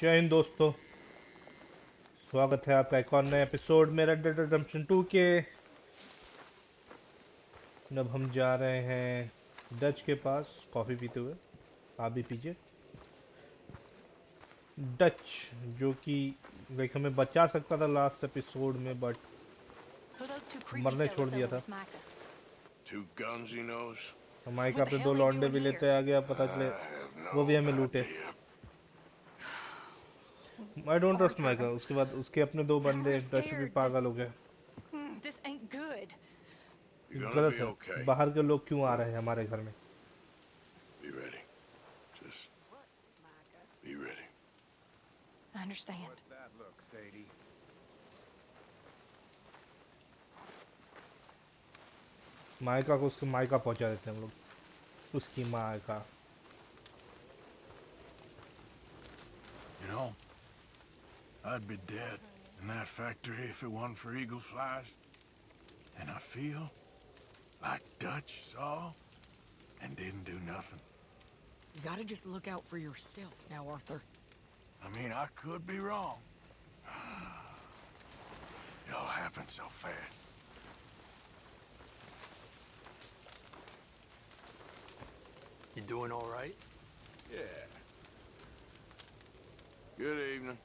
जय हिंद दोस्तों, स्वागत है आपका एक और नए एपिसोड में रेड डेड रिडेम्पशन 2 के। अब हम जा रहे हैं डच के पास कॉफ़ी पीते हुए, आप भी पीजिए। डच जो कि लाइक हमें बचा सकता था लास्ट एपिसोड में, बट मरने छोड़ दिया था। माइका पे दो लौंडे भी लेते आ गया, पता चले वो भी हमें लूटे। I don't trust Micah. उसके बाद उसके अपने दो बंदे डच भी पागल हो गए। गलत है, बाहर के लोग क्यों आ रहे हैं हमारे घर में? Be ready. Just be ready. I understand. What's that look, Sadie? Micah को उसकी माइका पहुंचा देते हैं हम लोग, उसकी Micah. You know, I'd be dead in that factory if it weren't for eagle flies. And I feel like Dutch saw and didn't do nothing. You gotta just look out for yourself now, Arthur. I mean, I could be wrong. It all happened so fast. You doing all right? Yeah. Good evening.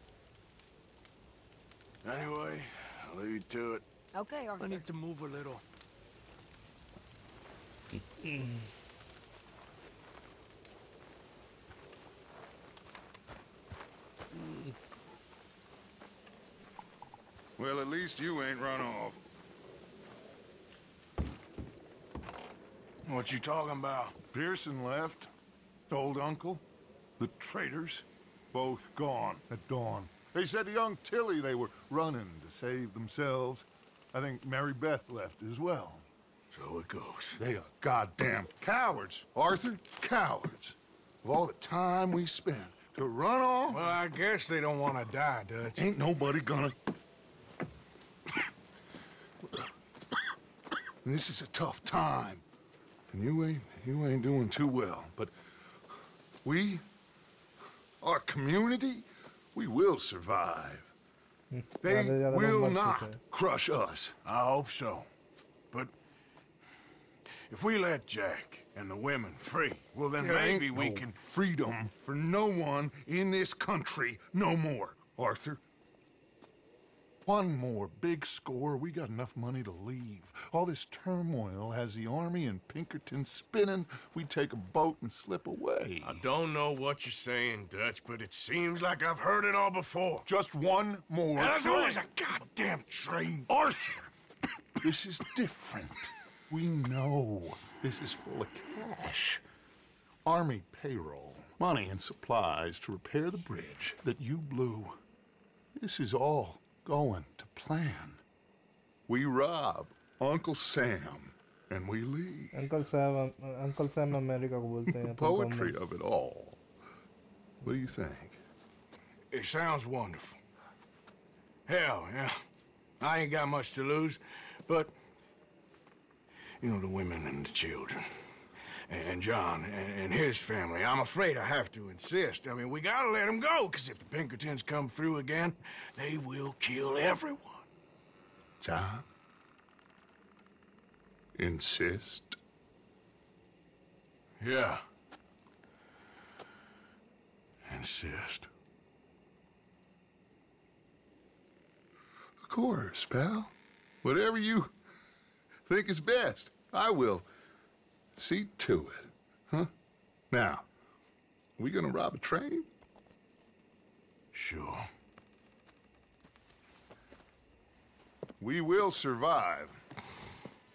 Anyway, I'll leave you to it. Okay, Arthur. I need to move a little. Well, at least you ain't run off. What you talking about? Pearson left. Old uncle. The traitors. Both gone at dawn. They said to young Tilly they were running to save themselves. I think Mary Beth left as well. So it goes. They are goddamn cowards, Arthur. Cowards. Of all the time we spent to run off. Well, I guess they don't want to die, Dutch. Ain't nobody gonna. This is a tough time. And you ain't doing too well. But we, our community, we will survive. They will not crush us. I hope so. But if we let Jack and the women free, well then maybe we can... Freedom for no one in this country no more, Arthur. One more big score, we got enough money to leave. All this turmoil has the army and Pinkerton spinning. We take a boat and slip away. I don't know what you're saying, Dutch, but it seems like I've heard it all before. Just one more train. There's always a goddamn train. Arthur, this is different. We know this is full of cash. Army payroll, money and supplies to repair the bridge that you blew. This is all going to plan. We rob Uncle Sam and we leave. Uncle Sam America the poetry of it all. What do you think? It sounds wonderful. Hell yeah, I ain't got much to lose, but you know, the women and the children and John and his family, I'm afraid I have to insist. I mean, we gotta let them go, because if the Pinkertons come through again, they will kill everyone. John? Insist? Yeah. Insist. Of course, pal. Whatever you think is best, I will. See to it, huh? Now, we gonna rob a train? Sure. We will survive.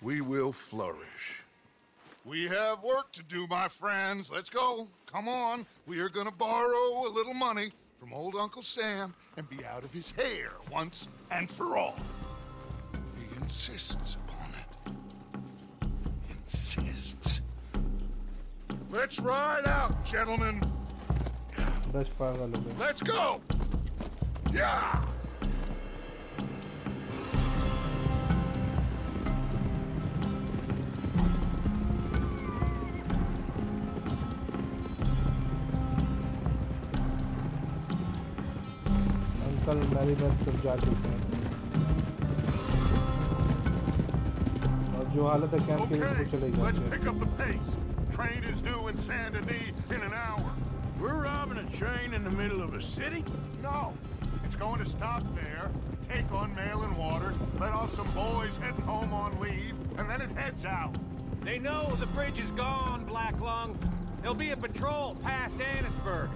We will flourish. We have work to do, my friends. Let's go. Come on. We are gonna borrow a little money from old Uncle Sam and be out of his hair once and for all. He insists upon it. Insists. Let's ride out, gentlemen. Let's go. Yeah. कल पहली बार सब जा चुके हैं और जो हालत है कैंप के लिए चले जाते हैं. Train is due in Saint-Denis in an hour. We're robbing a train in the middle of a city? No. It's going to stop there, take on mail and water, let off some boys heading home on leave, and then it heads out. They know the bridge is gone, Black Lung. There'll be a patrol past Annisburg,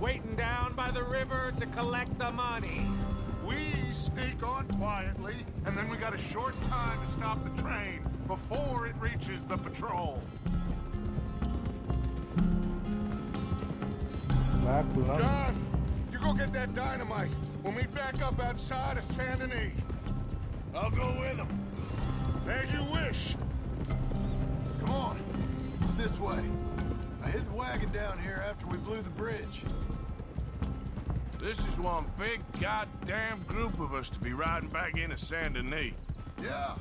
waiting down by the river to collect the money. We sneak on quietly, and then we got a short time to stop the train before it reaches the patrol. John, you go get that dynamite. We'll meet back up outside of Saint-Denis. I'll go with him. As you wish. Come on. It's this way. I hit the wagon down here after we blew the bridge. This is one big goddamn group of us to be riding back into Saint-Denis. Yeah.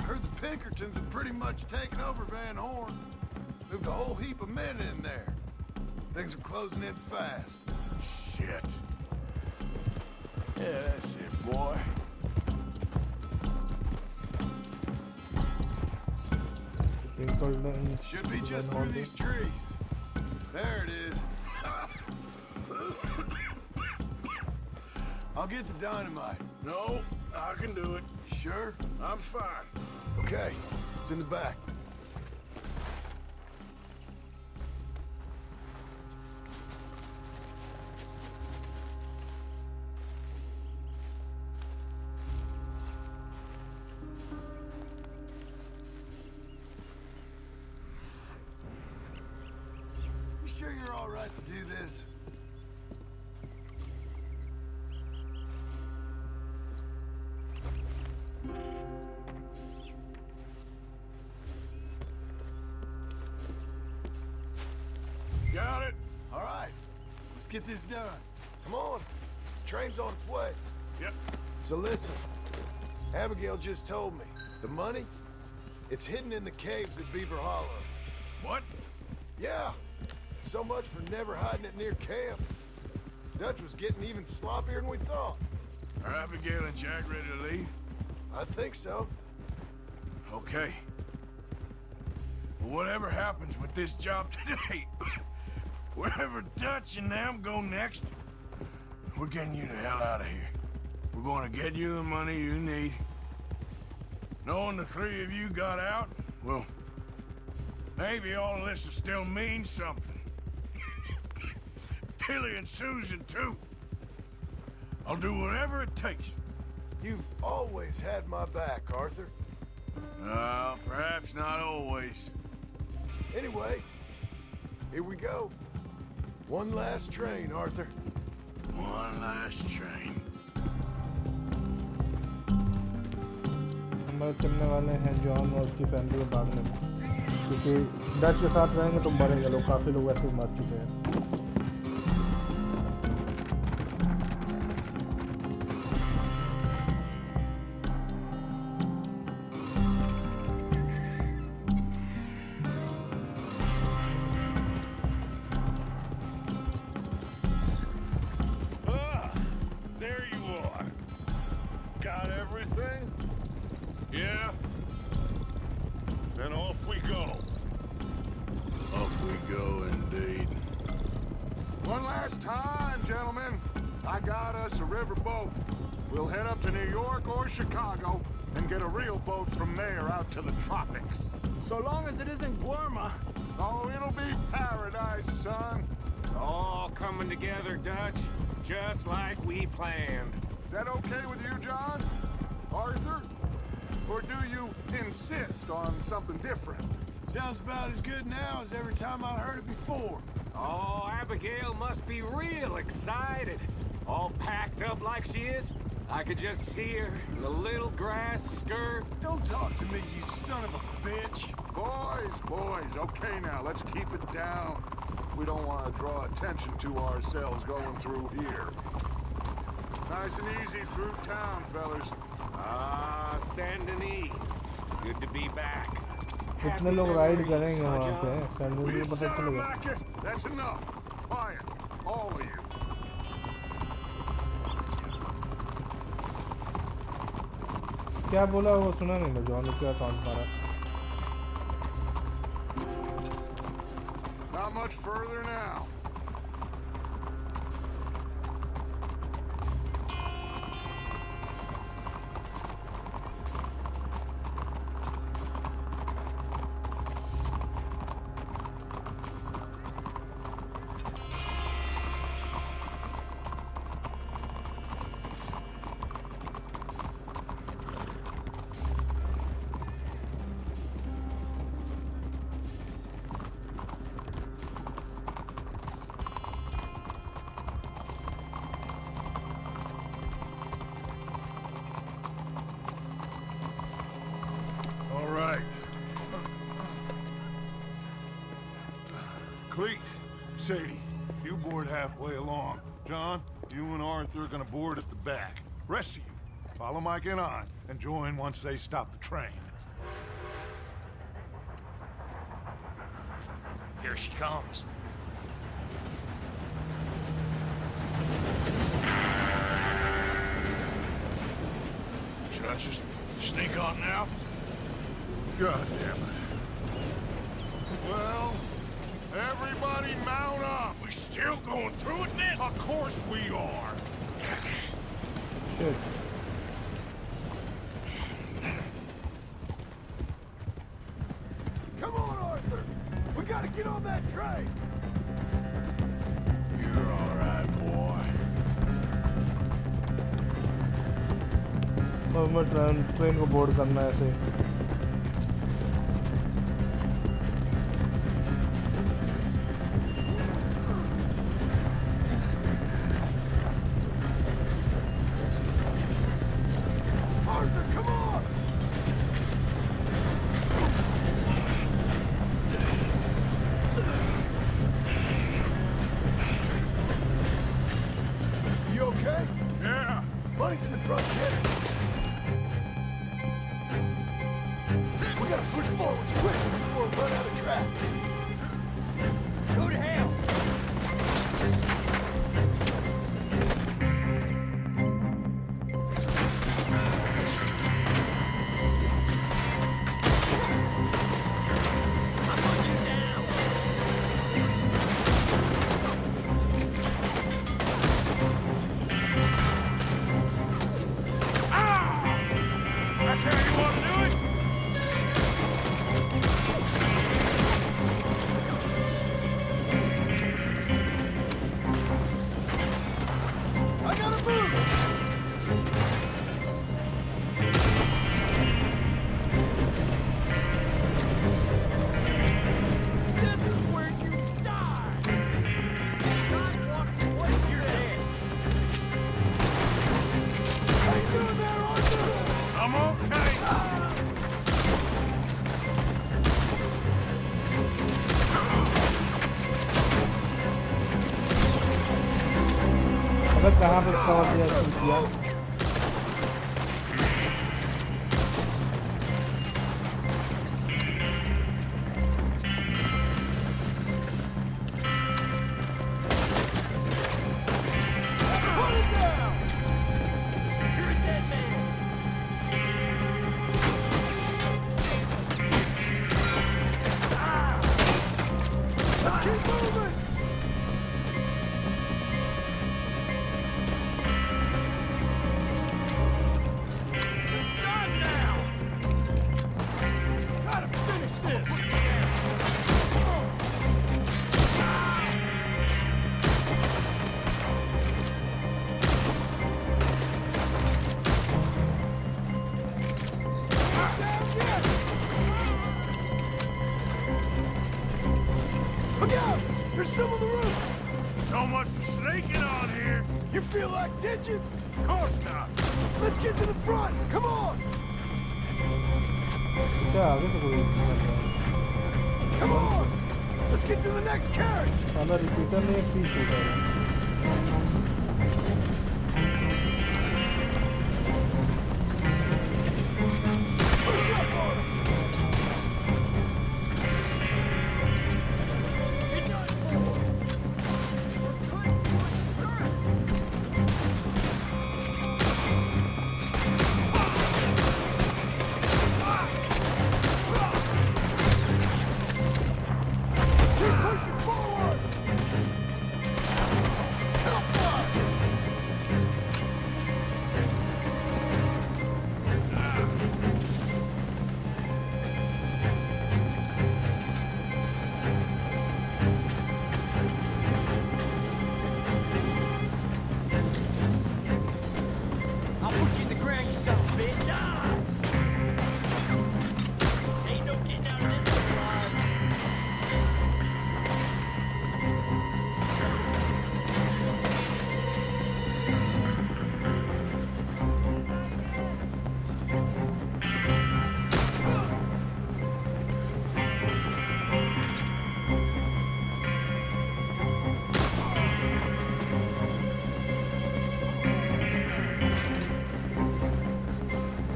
I heard the Pinkertons have pretty much taken over Van Horn. Moved a whole heap of men in there. Things are closing in fast. Shit. Yeah, that's it, boy. Should be just through these trees. There it is. I'll get the dynamite. No, I can do it. Sure? I'm fine. Okay, it's in the back. Get this done. Come on. The train's on its way. Yep. So listen, Abigail just told me. The money? It's hidden in the caves at Beaver Hollow. What? Yeah. So much for never hiding it near camp. Dutch was getting even sloppier than we thought. Are Abigail and Jack ready to leave? I think so. Okay. Well, whatever happens with this job today... Wherever Dutch and them go next, we're getting you the hell out of here. We're going to get you the money you need. Knowing the three of you got out, well, maybe all of this will still mean something. Tilly and Susan, too. I'll do whatever it takes. You've always had my back, Arthur. Perhaps not always. Anyway, here we go. One last train, Arthur. One last train. हम चलने वाले हैं John और उसकी family के बाद में क्योंकि डच के साथ रहेंगे तो मरेंगे लोग. काफी लोग ऐसे मर चुके हैं. So long as it isn't Guarma. Oh, it'll be paradise, son. It's all coming together, Dutch, just like we planned. Is that okay with you, John? Arthur? Or do you insist on something different? Sounds about as good now as every time I heard it before. Oh, Abigail must be real excited. All packed up like she is. I could just see her in the little grass skirt. Don't talk to me, you son of a bitch. Boys, okay now, let's keep it down. We don't want to draw attention to ourselves going through here. Nice and easy through town, fellas. Ah, Saint-Denis. Good to be back. Happy memories, John. Will you sound like it? That's enough. Quiet, all of you. क्या बोला वो सुना नहीं ना John ने क्या taunt मारा Not much further now Sadie, you board halfway along. John, you and Arthur are gonna board at the back. Rest of you, follow Mike and I, and join once they stop the train. Here she comes. Should I just sneak on now? God damn it. Well... Everybody mount up! We're still going through with this? Of course we are! Good. Come on, Arthur! We gotta get on that train! You're alright, boy. I'm gonna train to board it.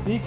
Beak,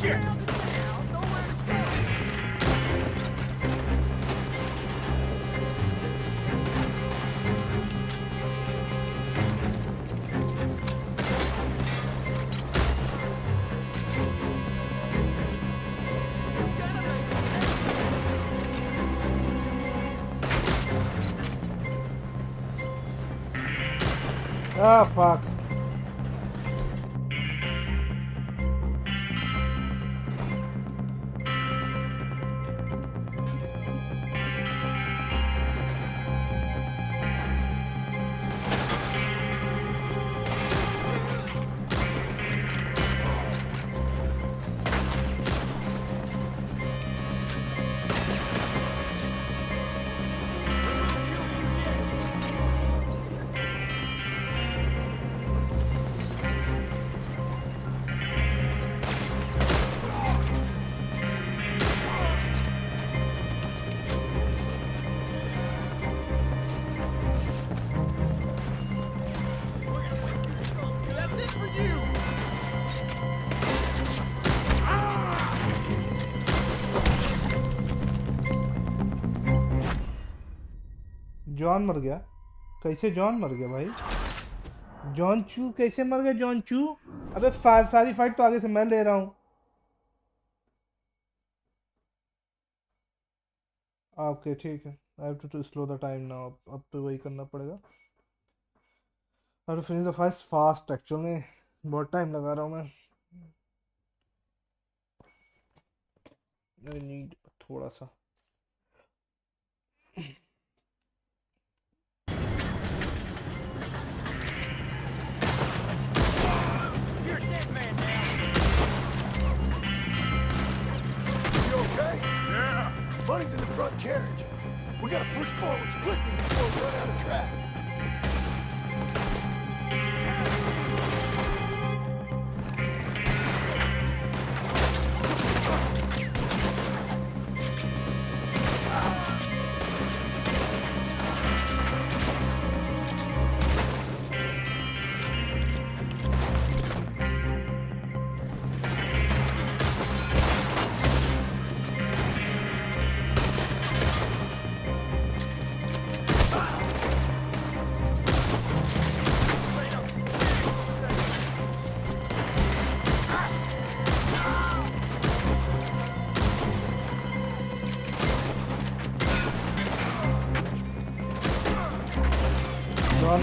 Shit! Oh, fuck. John मर गया। कैसे John मर गया भाई? John चू कैसे मर गया? जॉन चू, अबे सारी फाइट तो आगे से मैं ले रहा हूँ। ओके ठीक है। I have to slow the time now. अब तो वही करना पड़ेगा। और finish the first fast. Actual में बहुत टाइम लगा रहा हूँ मैं। आई नीड थोड़ा सा money's in the front carriage. We gotta push forwards quickly before we run out of track.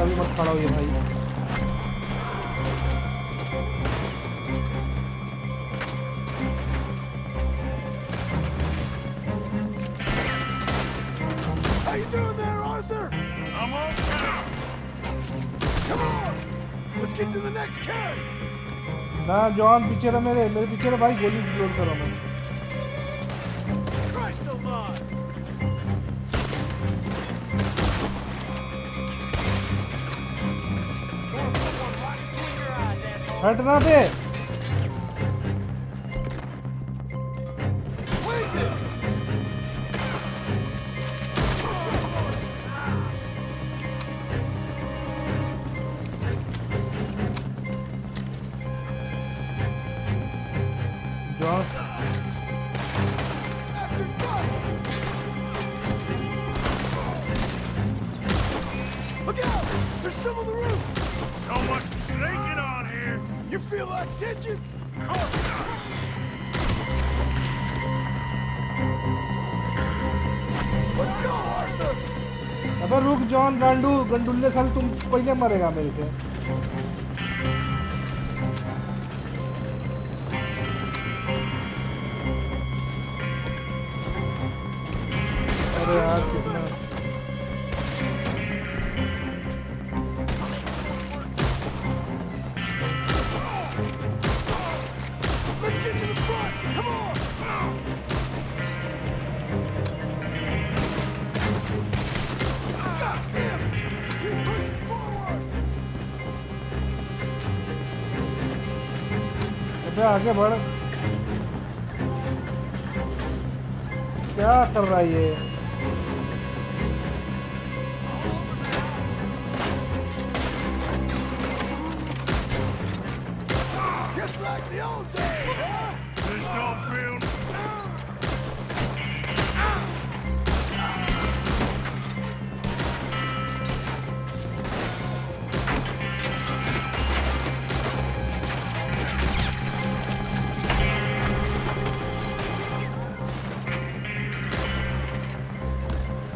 अभी मत खड़ा हो ये भाई। How you doing there, Arthur? I'm on now. Come on, let's get to the next carriage. ना John पीछे रह, मेरे पीछे रह भाई। गोली लोड करो मैं। Christ alive. हटना पे गंडुल्ले साल तुम पहले मरेगा मेरे से। अरे यार कितना आगे बढ़। क्या कर रहा है ये? Just like the old days, huh? This don't feel...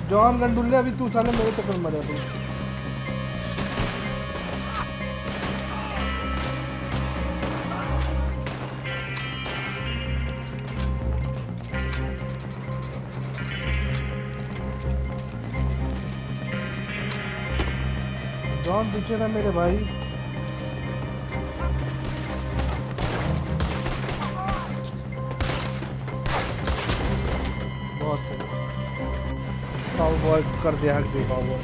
John गंडुल्ले अभी तू साले मेरे चक्कर मरे तू पीछे ना मेरे भाई बहुत काउबॉय कर दिया हक देखा वो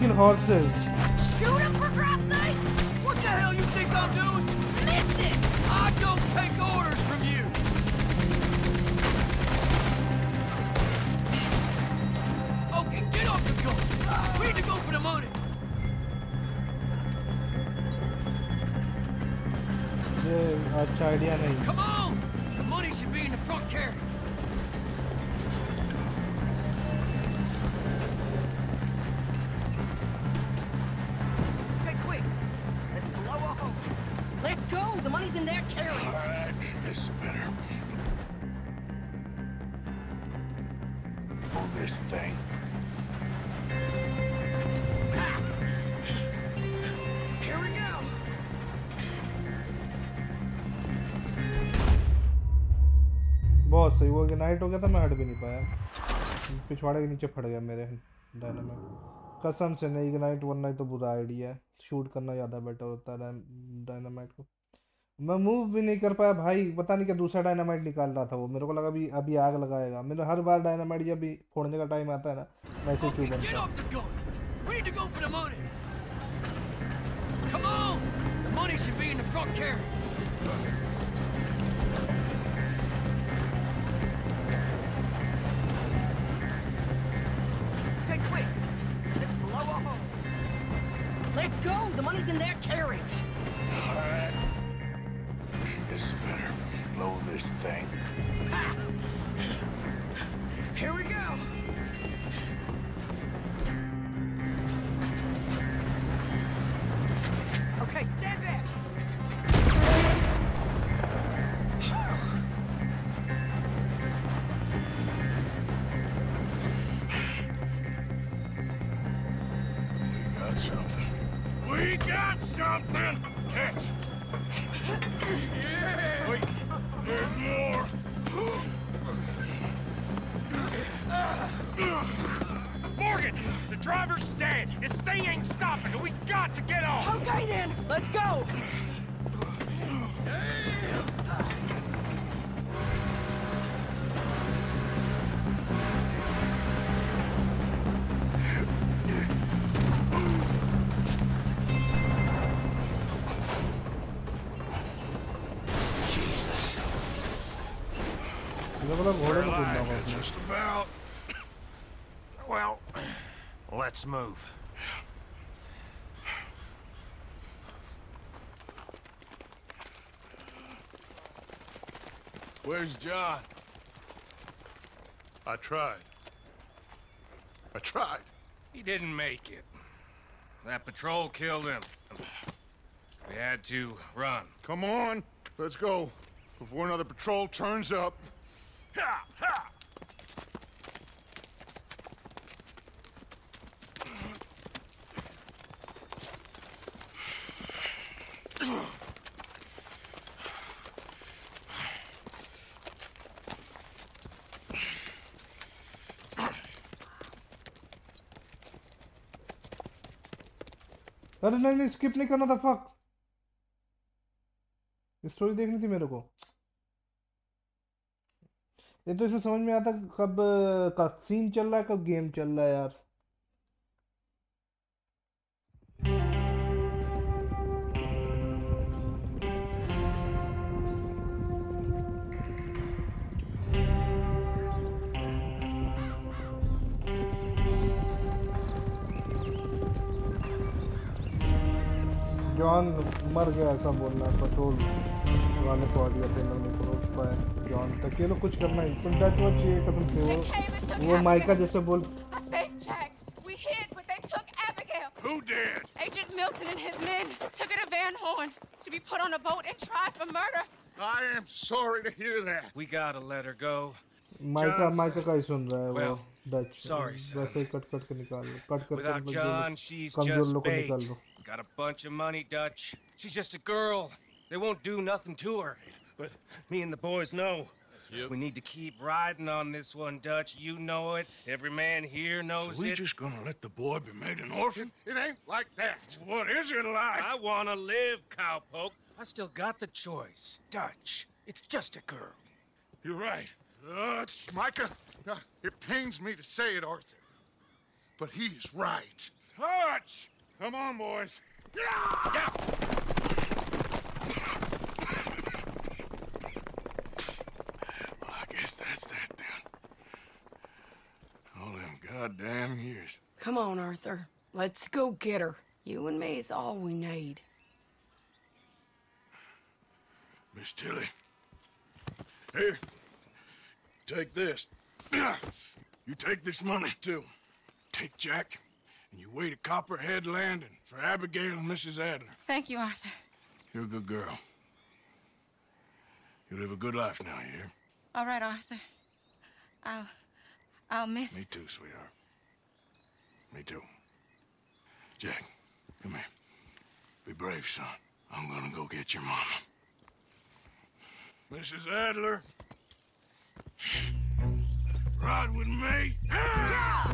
kill horses. Shoot him for Christ's sake! What the hell you think I'm doing? Listen! I don't take orders from you! Okay, get off the gun! We need to go for the money! Come on! The money should be in the front carriage. Night हो गया था मैं हट भी नहीं पाया पिछवाड़े के नीचे फट गया मेरे डायनामाइट कसम से नहीं इग्नाइट वरना तो बुरा आइडिया है शूट करना ज़्यादा बेटर होता है डायनामाइट को मैं मूव भी नहीं कर पाया भाई पता नहीं क्या दूसरा डायनामाइट निकाल रहा था वो मेरे को लगा अभी आग लगाएगा मेरे हर बार डायनामाइट जब भी फोड़ने का टाइम आता है ना वैसे क्यों बनता this thing. Ha! Here we go! Okay, stand back! We got something. We got something! Catch! Yeah! Wait, there's more! Morgan, the driver's dead. This thing ain't stopping, and we got to get off. Okay, then. Let's go. Jesus. We're alive, just about. Well, let's move. Where's John? I tried. He didn't make it. That patrol killed him. We had to run. Come on, let's go. Before another patrol turns up. Ha! Ha! अरे नहीं नहीं skip नहीं करना था fuck story देखनी थी मेरे को ये तो इसमें समझ में आता कब कब सीन चल रहा है कब गेम चल रहा है यार जॉन मर गया ऐसा बोलना पेट्रोल वाले को आगे पेनल में परोस पाए जॉन तक ये लोग कुछ करना है तुम डच वो चाहिए कसम से वो माइका जैसे बोल I saved Jack. We hid, but they took Abigail. Who did? Agent Milton and his men took her to Van Horn to be put on a boat and tried for murder. I am sorry to hear that. We gotta let her go. Micah का ही सुन रहा है वो Dutch जैसे cut के निकाल लो cut करके कमजोर लोग को निकाल लो Got a bunch of money, Dutch. She's just a girl. They won't do nothing to her. But me and the boys know. Yep. We need to keep riding on this one, Dutch. You know it. Every man here knows it. So we just gonna let the boy be made an orphan? It ain't like that. What is it like? I wanna live, cowpoke. I still got the choice. Dutch, it's just a girl. You're right. Dutch, Micah, it pains me to say it, Arthur. But he's right. Dutch! Come on, boys. Yeah! Well, I guess that's that then. All them goddamn years. Come on, Arthur. Let's go get her. You and me is all we need. Miss Tilly. Here. Take this. You take this money, too. Take Jack. And you wait at Copperhead Landing for Abigail and Mrs. Adler. Thank you, Arthur. You're a good girl. You live a good life now, you hear? All right, Arthur. I'll miss... Me too, sweetheart. Me too. Jack, come here. Be brave, son. I'm gonna go get your mama. Mrs. Adler. Ride with me. Yeah!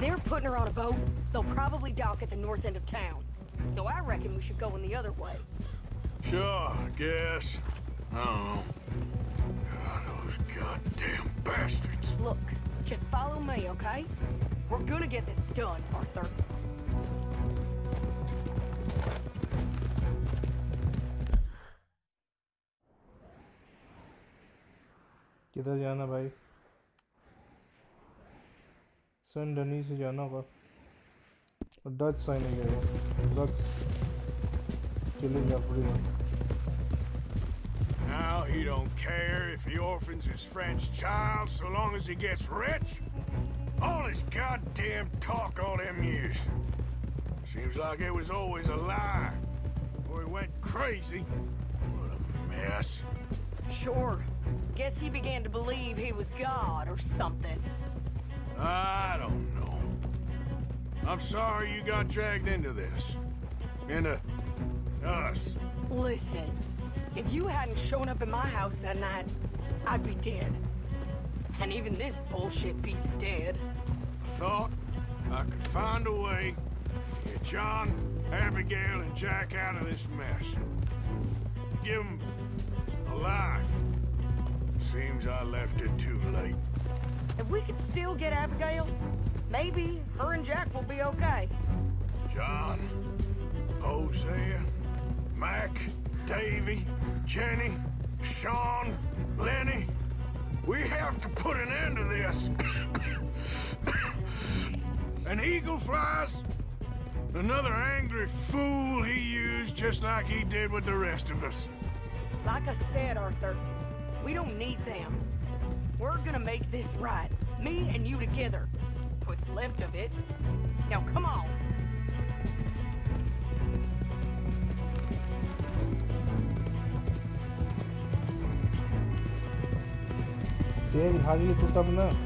They're putting her on a boat. They'll probably dock at the north end of town. So I reckon we should go in the other way. Sure, I guess. I don't know. God, those goddamn bastards. Look, just follow me, okay? We're gonna get this done, Arthur. किधर जाना भाई? Saint-Denis से जाना होगा और Dutch sign है गया Dutch चले जा पूरी Now he don't care if he orphans his friend's child so long as he gets rich. All his goddamn talk all them years. Seems like it was always a lie. Or he went crazy. What a mess. Sure. Guess he began to believe he was God or something. I don't know. I'm sorry you got dragged into this. Into us. Listen, if you hadn't shown up in my house that night, I'd be dead. And even this bullshit beats dead. I thought I could find a way to get John, Abigail, and Jack out of this mess. Give them a life. Seems I left it too late. If we could still get Abigail, maybe her and Jack will be okay. John, Hosea, Mac, Davy, Jenny, Sean, Lenny. We have to put an end to this. An eagle flies? Another angry fool he used just like he did with the rest of us. Like I said, Arthur, we don't need them. We're gonna make this right. Me and you together. What's left of it. Now come on. Hey, how do you do that now?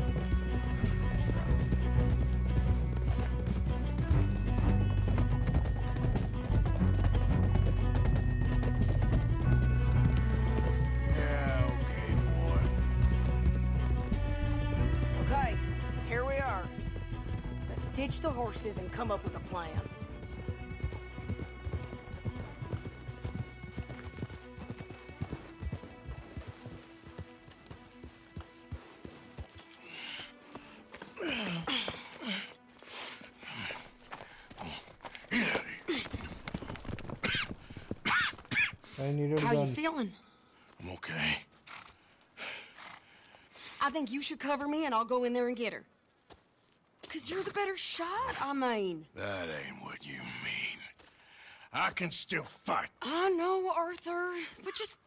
Ditch the horses and come up with a plan. How are you feeling? I'm okay. I think you should cover me and I'll go in there and get her. Because you're the better shot, I mean. That ain't what you mean. I can still fight. I know, Arthur, but just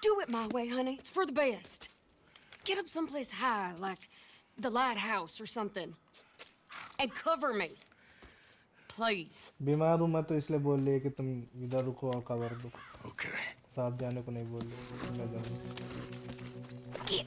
do it my way, honey. It's for the best. Get up someplace high, like the lighthouse or something. And cover me. Please. बीमार हूँ मैं तो इसलिए बोल रही है कि तुम इधर रुको और कवर दो. Okay. साथ जाने को नहीं बोल रही. मैं जाऊँ. Get.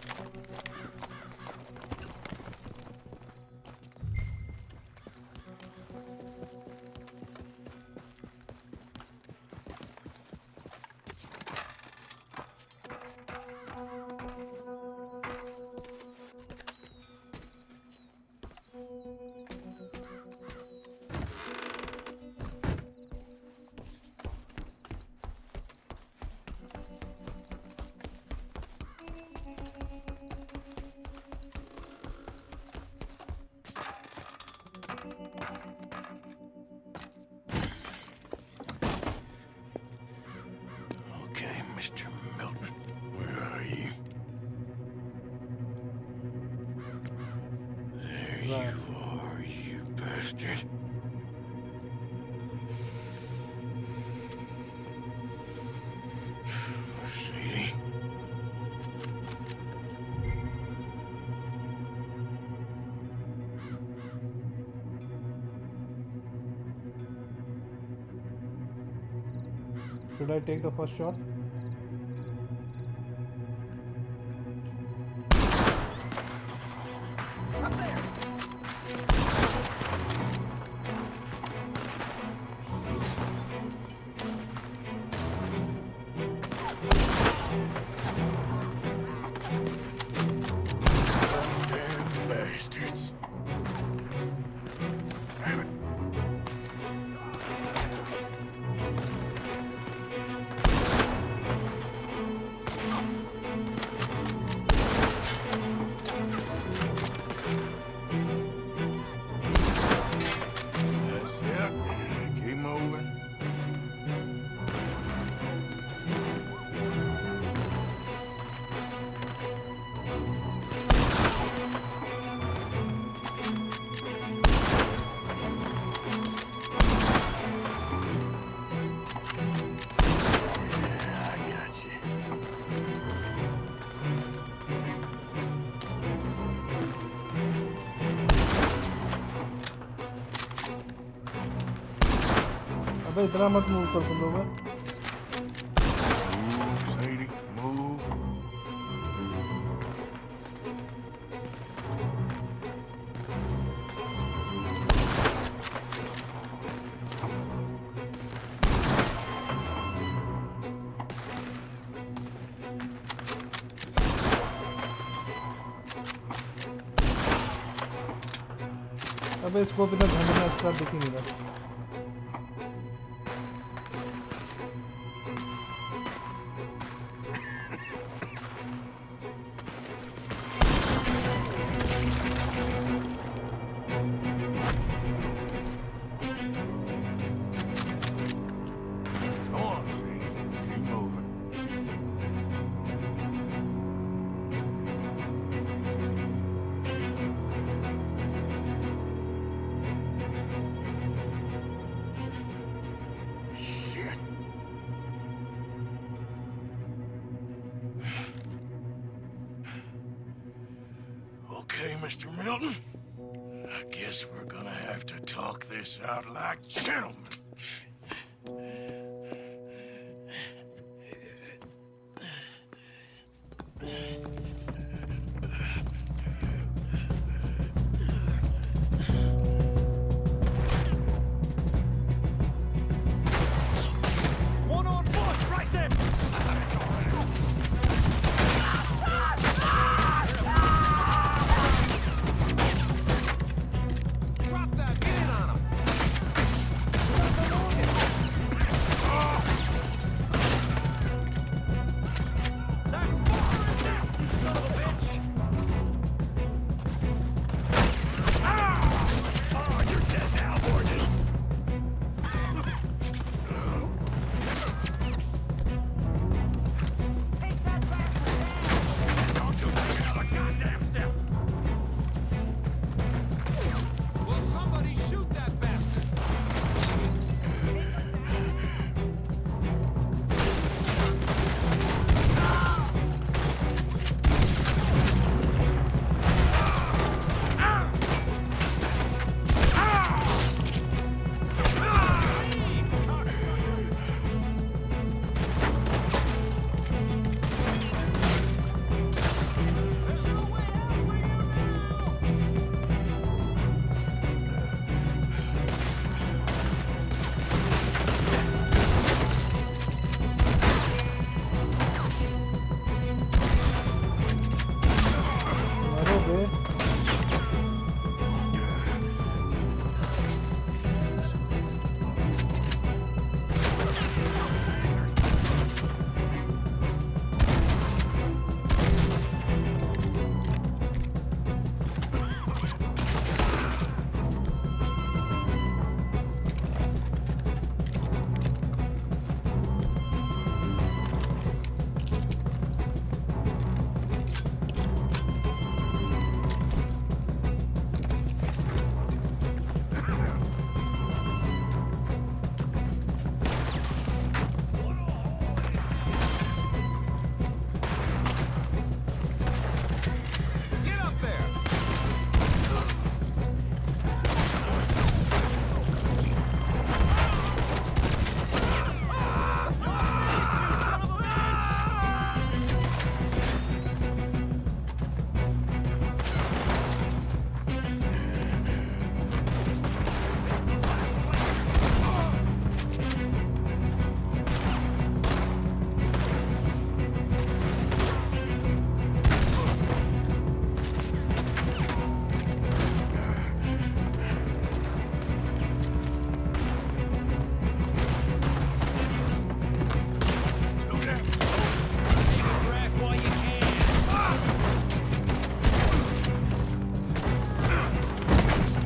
Mr. Milton, where are you? There you are, you bastard. Sadie. Should I take the first shot? इतना मत मूव कर तुम लोग इसको बिना ढंग में अच्छा दिखेंगे ना out like gentlemen.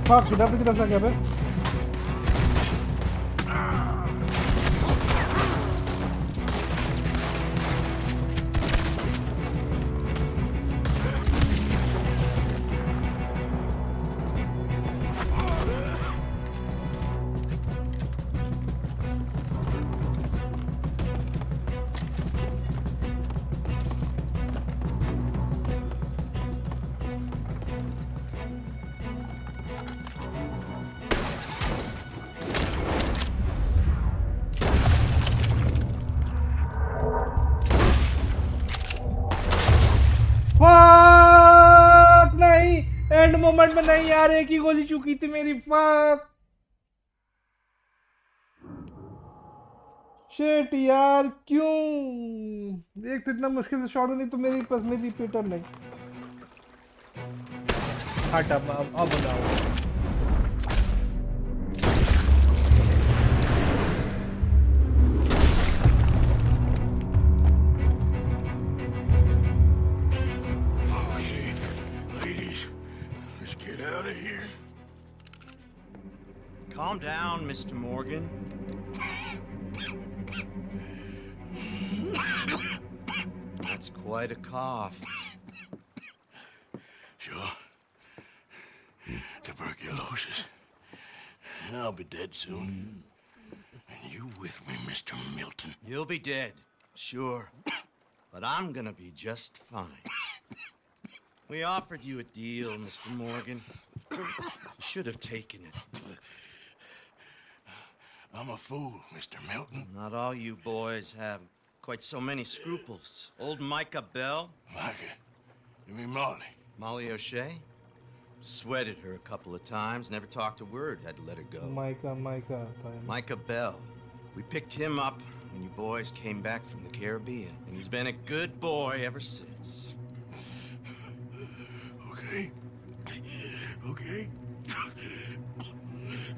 Fuck, did I pick it up like that? Moment में नहीं यार, एक ही गोली चुकी थी मेरी। फक शिट यार, क्यों एक तो इतना मुश्किल से शॉट नहीं तो मेरी पास में रिपीटर नहीं। हट अब बताओ here. Calm down, Mr. Morgan. That's quite a cough. Sure. Tuberculosis. I'll be dead soon. And you with me, Mr. Milton. You'll be dead, sure. But I'm gonna be just fine. We offered you a deal, Mr. Morgan. You should have taken it. I'm a fool, Mr. Milton. Not all you boys have quite so many scruples. Old Micah Bell. Micah? You mean Molly? Molly O'Shea? Sweated her a couple of times, never talked a word, had to let her go. Micah Bell. We picked him up when you boys came back from the Caribbean, and he's been a good boy ever since. Okay. Okay. Using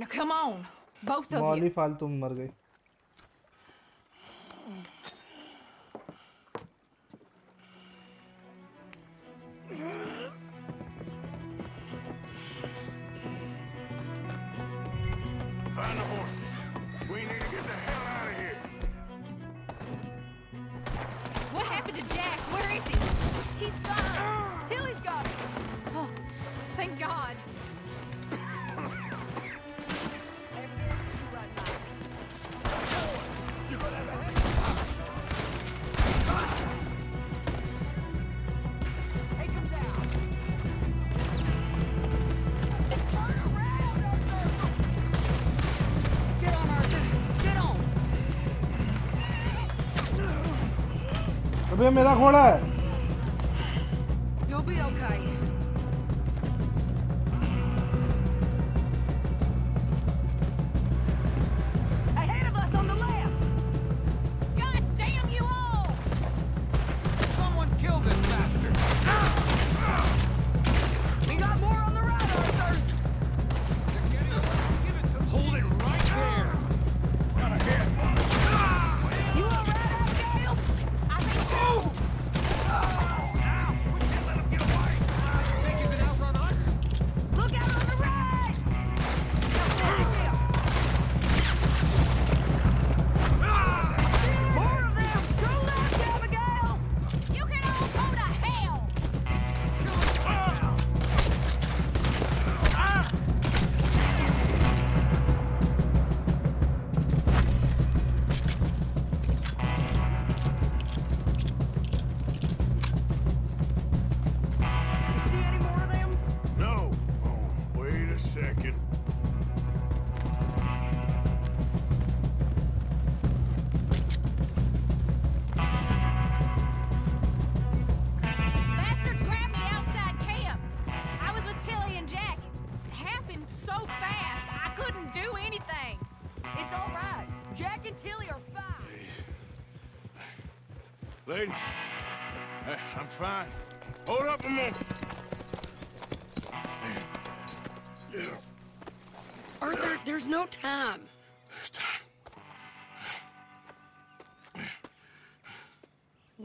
Now come on, both of you. मौली फालतू मर गई। Find the horses. We need to get the hell out of here. What happened to Jack? Where is he? He's fine. Tilly's got him. Oh, thank God. अबे मेरा घोड़ा है।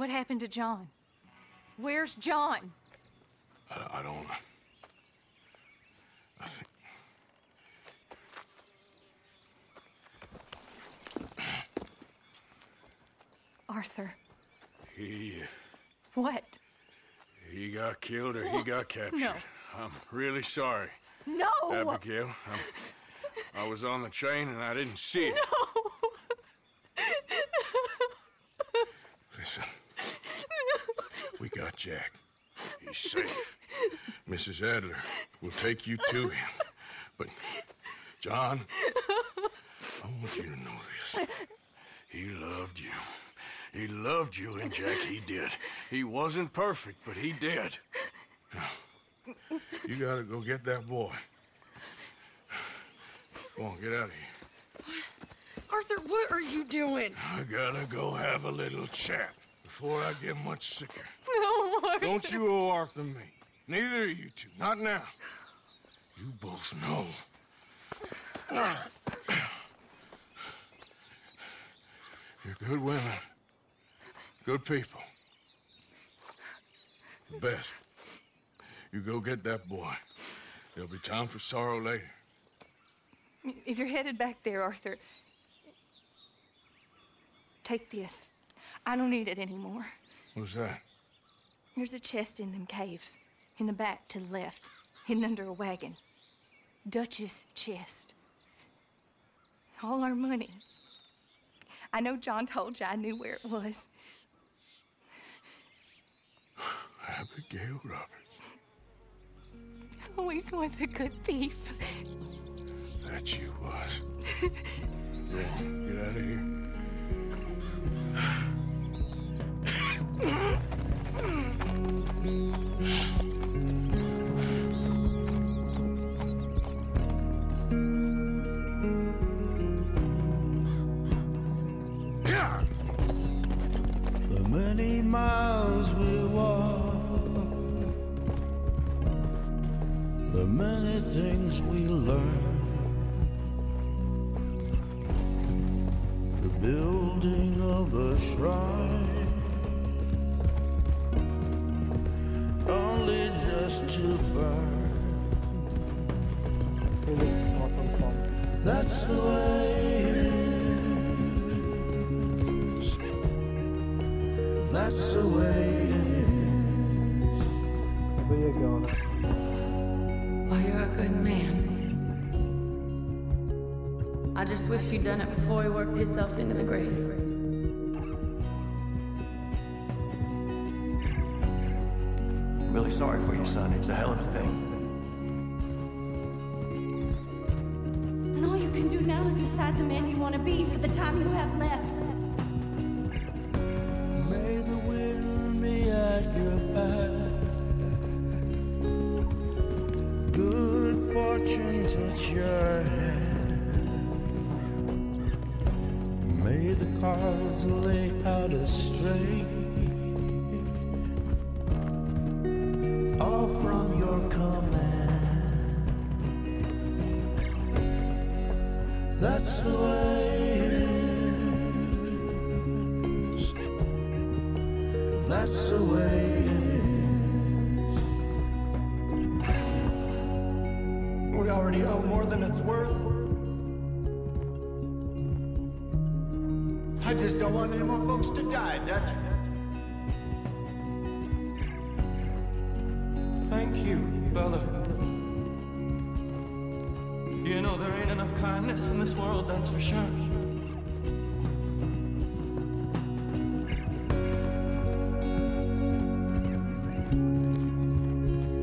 What happened to John? Where's John? I don't know. I think... Arthur. He... What? He got killed or he got captured. No. I'm really sorry. No! Abigail, I was on the train and I didn't see it. No! Listen. No. We got Jack. He's safe. Mrs. Adler will take you to him. But, John, I want you to know this. He loved you. He loved you and Jack, he did. He wasn't perfect, but he did. Now, you gotta go get that boy. Come on, get out of here. What? Arthur, what are you doing? I gotta go have a little chat before I get much sicker. No, Arthur. Don't you owe Arthur me. Neither of you two. Not now. You both know. You're good women. Good people. The best. You go get that boy. There'll be time for sorrow later. If you're headed back there, Arthur, take this. I don't need it anymore. What's that? There's a chest in them caves. In the back to the left. Hidden under a wagon. Dutch's chest. It's all our money. I know John told you I knew where it was. Abigail Roberts. Always was a good thief. That you was. Well, get out of here. Yeah. The many miles we walk, the many things we learn. Building of a shrine, only just to burn. That's the way it is. That's the way it is. Where you going? Well, you're a good man. I just wish you'd done it before he worked himself into the grave. I'm really sorry for you, son. It's a hell of a thing. And all you can do now is decide the man you want to be for the time you have left. May the wind be at your back. Good fortune touch your head. May the cards lay out astray, all from your command. That's the way it is. That's the way it is. We already owe more than it's worth. I just don't want any more folks to die, Dutch. Thank you, Bella. You know, there ain't enough kindness in this world, that's for sure.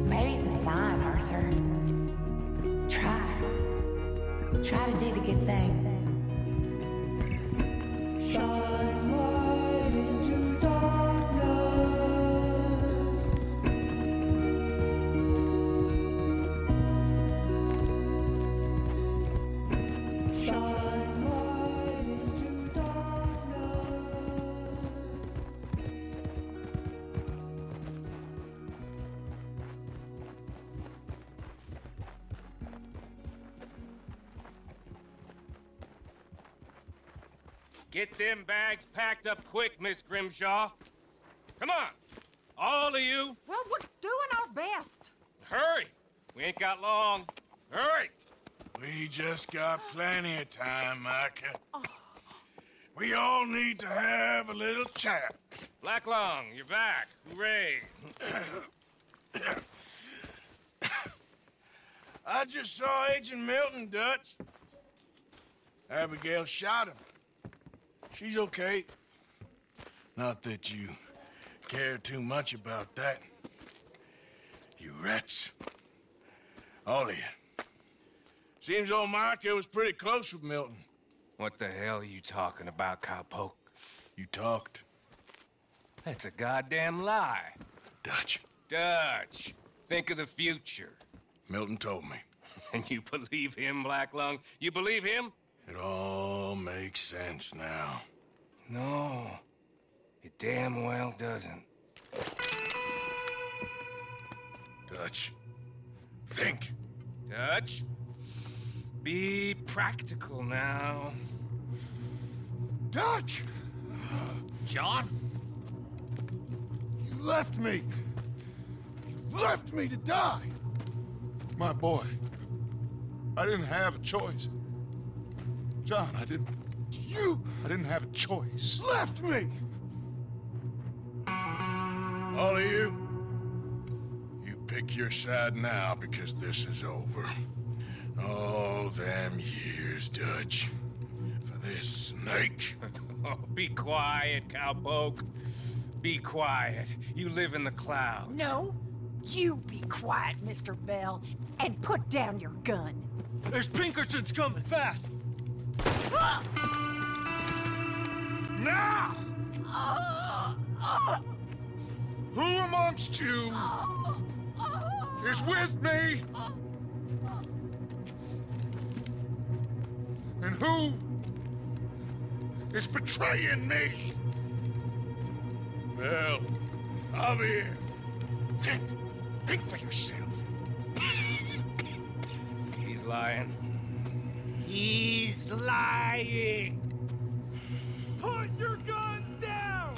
Mary's a sign, Arthur. Try to do the good thing. Get them bags packed up quick, Miss Grimshaw. Come on, all of you. Well, we're doing our best. Hurry. We ain't got long. Hurry. We just got plenty of time, Micah. Oh. We all need to have a little chat. Black Lung, you're back. Hooray. I just saw Agent Milton, Dutch. Abigail shot him. She's okay. Not that you care too much about that. You rats. All of you. Seems old Micah was pretty close with Milton. What the hell are you talking about, cowpoke? You talked. That's a goddamn lie. Dutch. Dutch. Think of the future. Milton told me. And you believe him, Black Lung? You believe him? It all makes sense now. No, it damn well doesn't. Dutch, think. Dutch, be practical now. Dutch! John? You left me. You left me to die. My boy, I didn't have a choice. John, I didn't have a choice. Left me! All of you, you pick your side now because this is over. Oh, them years, Dutch. For this snake. Oh, be quiet, cowpoke. Be quiet. You live in the clouds. No. You be quiet, Mr. Bell, and put down your gun. There's Pinkertons coming, fast! Ah! Now! Who amongst you is with me? And who is betraying me? Bell, I'm here. Think for yourself. He's lying. He's lying. Put your guns down!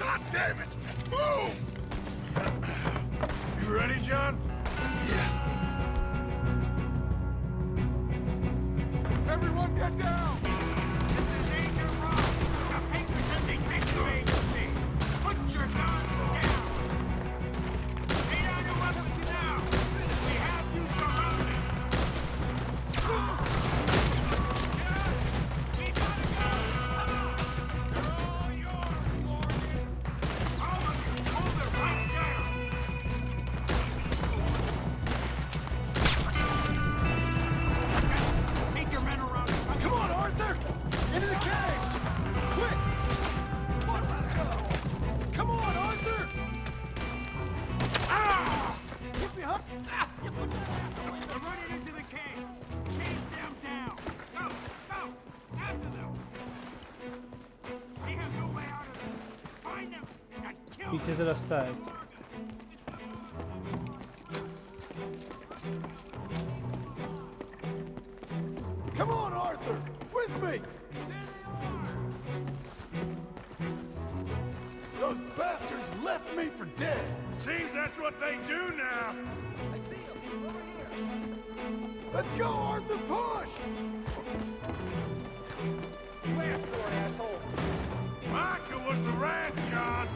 God damn it! Move! You ready, John? Yeah. Everyone get down! This is Danger Rock. A Pinkerton Detention Agency. Put your guns down! Pieces della stack. Come on, Arthur, with me. Those bastards left me for dead. Seems that's what they do now. I see them over here. Let's go, Arthur. Push. Blast for an asshole. Micah was the rat, John.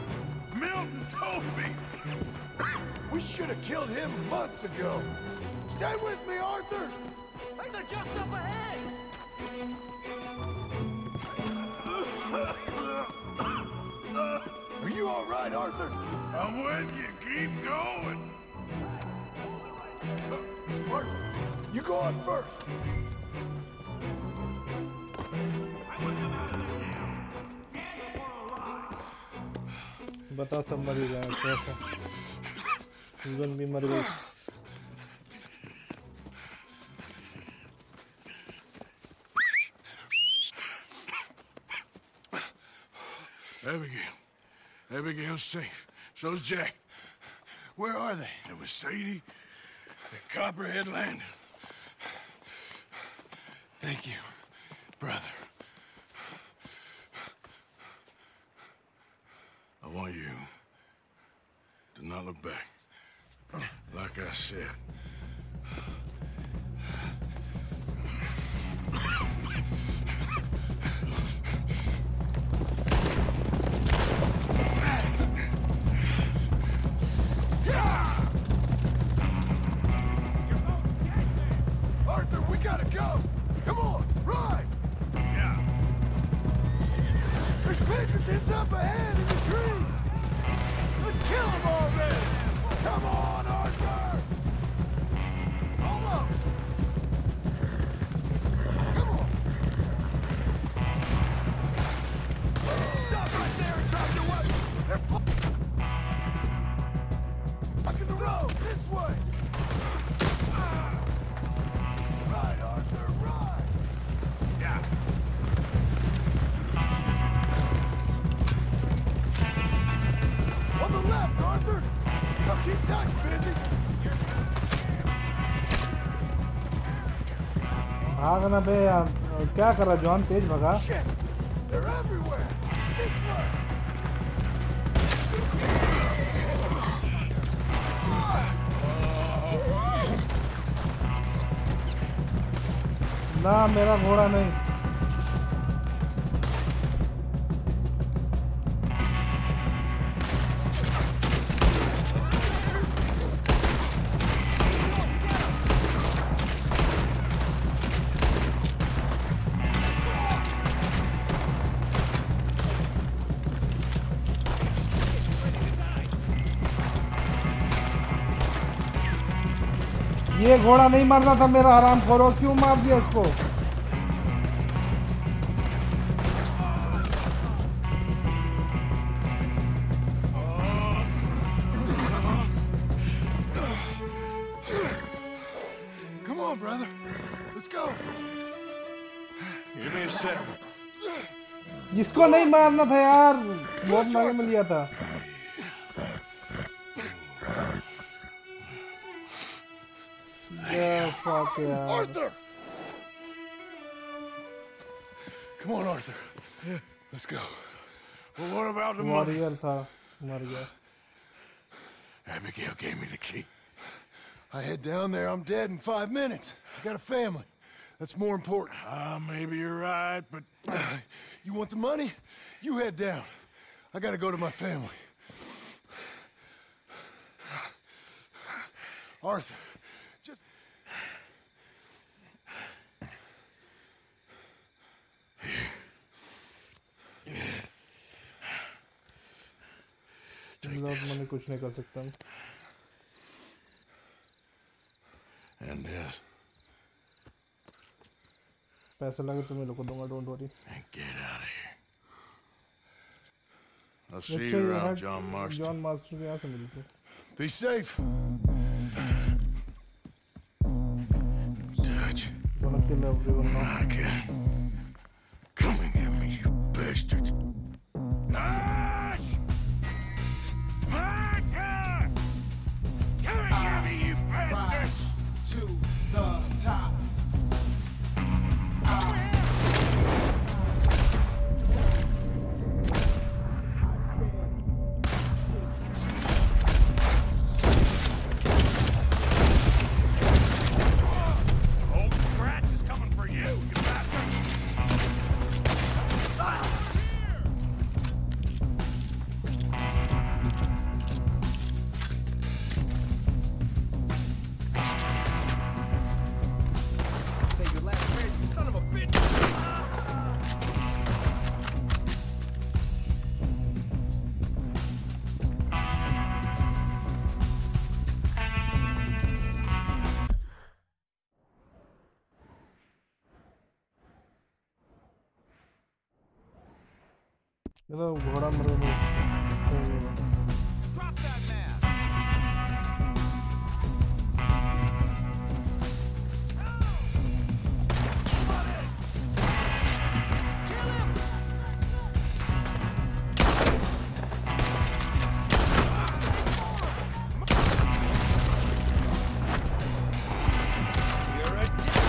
Milton told me! We should have killed him months ago. Stay with me, Arthur! They're just up ahead! Are you all right, Arthur? I'm with you. Keep going. Arthur, you go on first. Batao somebody there, careful. He's gonna be murdered. Abigail. Abigail's safe. So's Jack. Where are they? It was Sadie at Copperhead Landing. Thank you, brother. I want you to not look back. Like I said. up ahead in the tree! Let's kill him already! Come on, Arthur! Almost! Come on! Stop right there and drive your way! They're blocking the road! This way! Right, Arthur, right! Yeah! On the left, Arthur! Now keep Dutch busy! Shit! They're everywhere! This way! No, मेरा घोड़ा नहीं. ये घोड़ा नहीं मरना था मेरा हराम खोरो क्यों मार दिया इसको Come on, brother. Let's go. Give me a sec. इसको नहीं मारना था यार बहुत मार में लिया था Fuck yeah. Arthur! Come on, Arthur. Yeah. Let's go. Well, what about the money? Abigail gave me the key. I head down there, I'm dead in 5 minutes. I got a family. That's more important. Maybe you're right, but... you want the money? You head down. I gotta go to my family. Arthur. Money kuch nahi kar sakta And this. पैसा लगे तो मैं लोगों को दूंगा don't worry. And get out of here. I'll see you around, John Marston. John Marston के यहाँ से मिलते. Be safe. Dutch. Don't kill everyone now. Okay. Come and get me, you bastards. Drop that man. Kill him. You're a dick.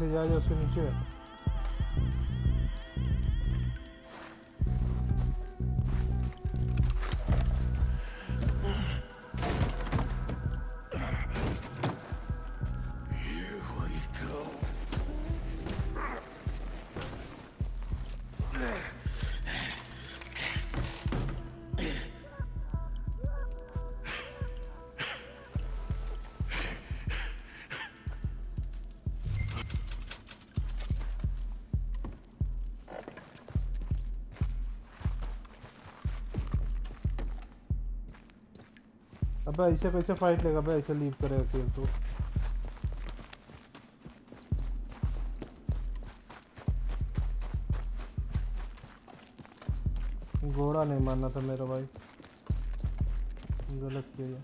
这家就送进去。 अबे इसे कैसे fight लेगा भाई, इसे लीव करेगा टीम तो। घोड़ा नहीं मारना था मेरा भाई, गलत किया।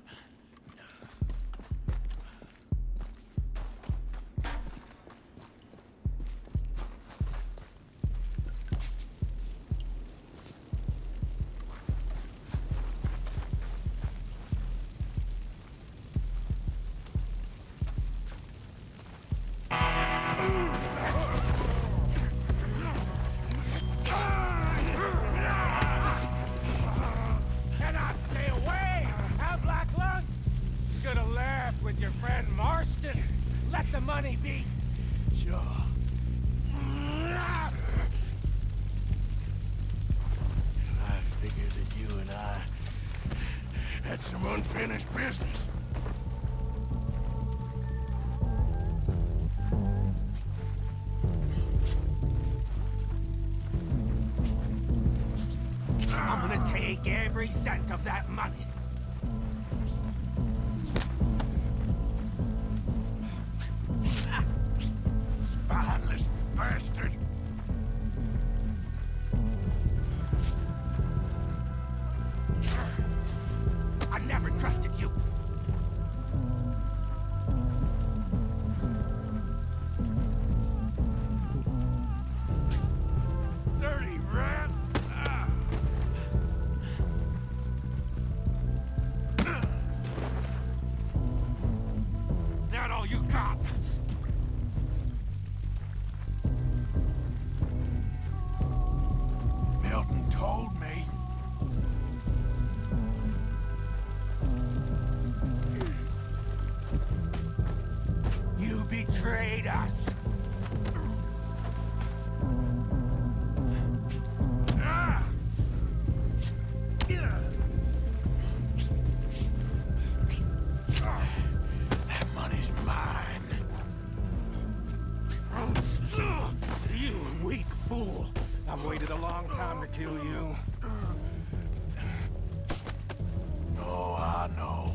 Oh, I know.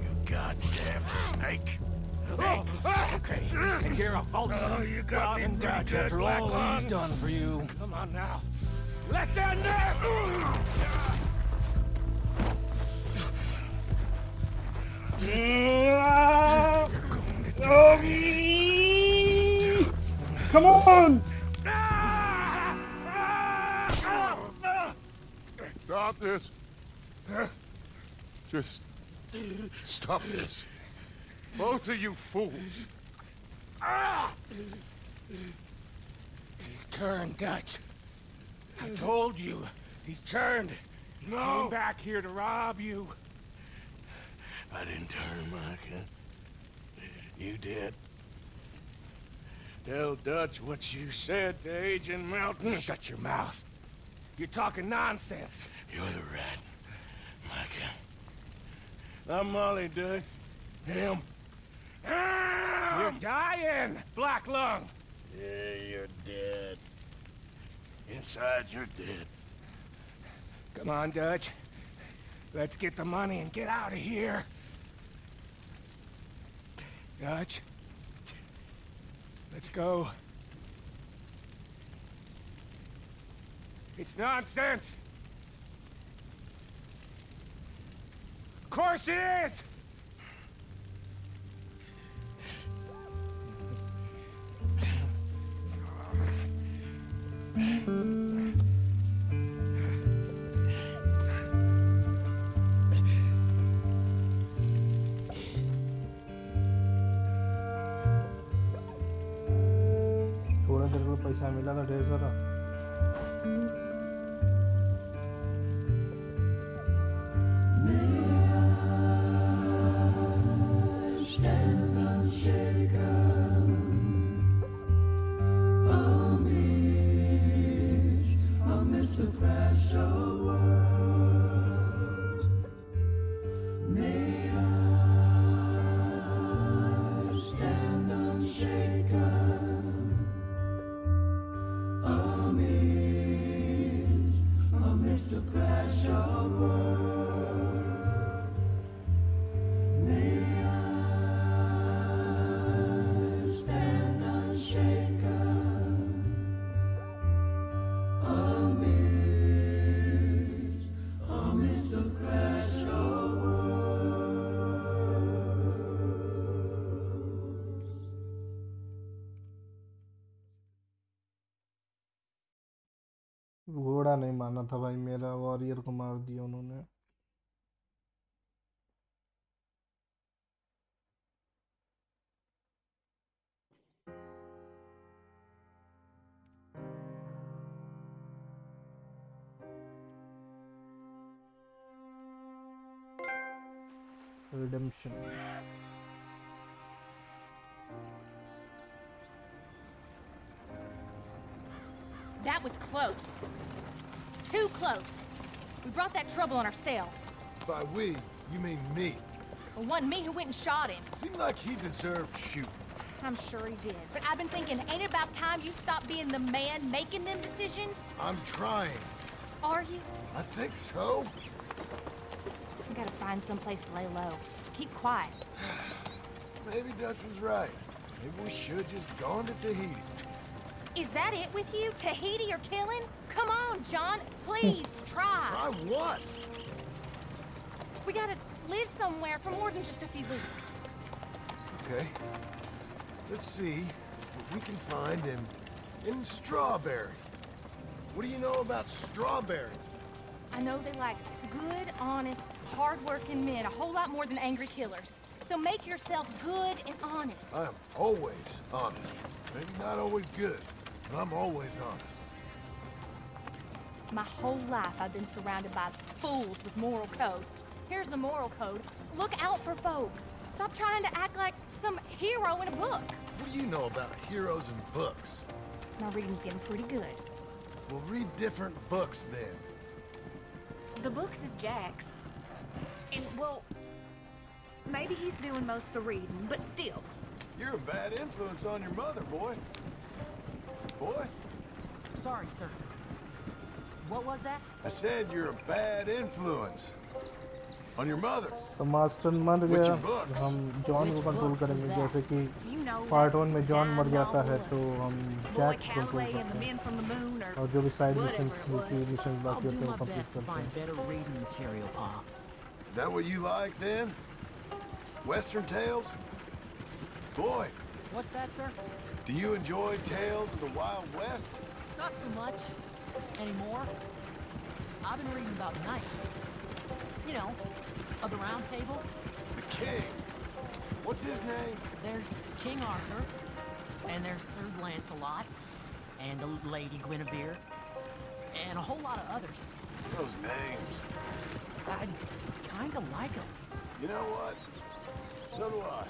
You goddamn snake. Snake? Okay, and you're a fault. Oh, you got me pretty good, Black Lung. He's done for you. Come on now. Let's end it! Come on! Stop this. Just stop this. Both of you fools. He's turned, Dutch. I told you. He's turned. He came back here to rob you. I didn't turn, Micah. You did. Tell Dutch what you said to Agent Milton. Shut your mouth. You're talking nonsense. You're the rat, Micah. I'm Molly, Dutch. Him. You're dying, Black Lung. Yeah, you're dead. Inside, you're dead. Come on, Dutch. Let's get the money and get out of here. Dutch. Let's go. It's nonsense. Of course it is. थोड़ा देर को पैसा मिला था ढेर सारा नहीं माना था भाई मेरा वॉरियर को मार दिया उन्होंने redemption That was close. Too close. We brought that trouble on ourselves. By we, you mean me. The one me who went and shot him. Seemed like he deserved shooting. I'm sure he did. But I've been thinking, ain't it about time you stopped being the man making them decisions? I'm trying. Are you? I think so. We gotta find someplace to lay low. Keep quiet. Maybe Dutch was right. Maybe we should've just gone to Tahiti. Is that it with you? Tahiti or killing? Come on, John. Please, try. Try what? We gotta live somewhere for more than just a few weeks. Okay. Let's see what we can find in Strawberry. What do you know about Strawberry? I know they like good, honest, hard-working men a whole lot more than angry killers. So make yourself good and honest. I'm always honest. Maybe not always good. But I'm always honest. My whole life I've been surrounded by fools with moral codes. Here's the moral code. Look out for folks. Stop trying to act like some hero in a book. What do you know about heroes and books? My reading's getting pretty good. Well, read different books then. The books is Jack's. And, well, maybe he's doing most of the reading, but still. You're a bad influence on your mother, boy. Boy? Sorry, sir. What was that? I said you're a bad influence on your mother. तो Marston मर गया, हम John को control करेंगे, जैसे कि part 1 में John मर जाता है तो हम जैक कंट्रोल करते हैं और जो भी साइड मिशन बाकी होते हैं वो कंप्लीट करते हैं. That what you like then? Western tales? Boy. What's that, sir? Do you enjoy tales of the Wild West? Not so much anymore. I've been reading about knights. You know, of the Round Table. The king. What's his name? There's King Arthur, and there's Sir Lancelot, and the Lady Guinevere, and a whole lot of others. Those names. I kind of like them. You know what? So do I.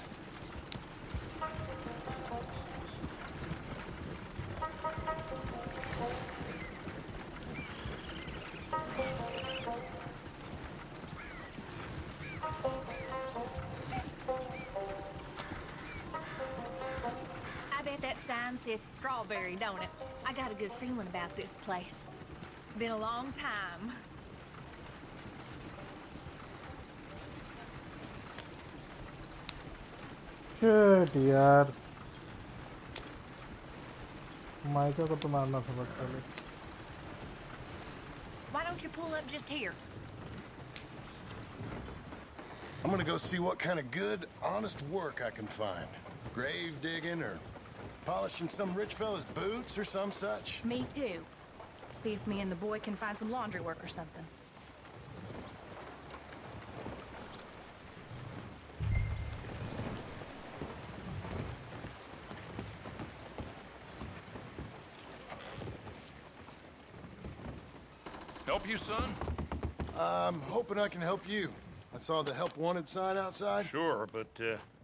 I bet that sign says Strawberry, don't it? I got a good feeling about this place. Been a long time. Good, yaar. Micah ko to marna tha bas pehle. Why don't you pull up just here? I'm gonna go see what kind of good, honest work I can find. Grave digging or polishing some rich fella's boots or some such. Me too. See if me and the boy can find some laundry work or something. Help you, son? I'm hoping I can help you. I saw the help wanted sign outside. Sure, but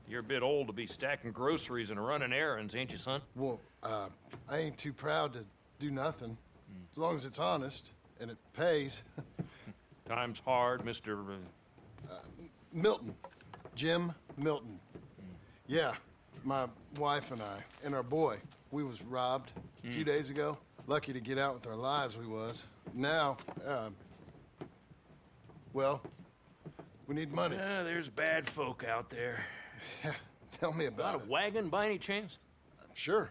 you're a bit old to be stacking groceries and running errands, ain't you, son? Well, I ain't too proud to do nothing. As long as it's honest and it pays. Time's hard, Mr. Milton. Jim Milton. Yeah, my wife and I and our boy, we was robbed a few days ago. Lucky to get out with our lives, we was. Now, well, we need money. There's bad folk out there. Tell me about it. Got a wagon by any chance? Sure.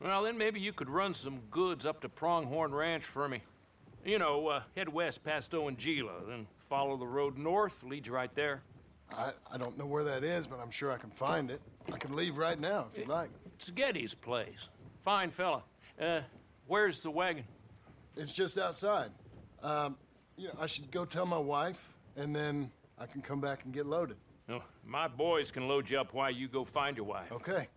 Well, then maybe you could run some goods up to Pronghorn Ranch for me. You know, head west past Owen Gila, then follow the road north, leads you right there. I don't know where that is, but I'm sure I can find it. I can leave right now if you'd like. It's Gettys' place. Fine fella. Where's the wagon? It's just outside. You know, I should go tell my wife, and then I can come back and get loaded. No, my boys can load you up while you go find your wife. Okay.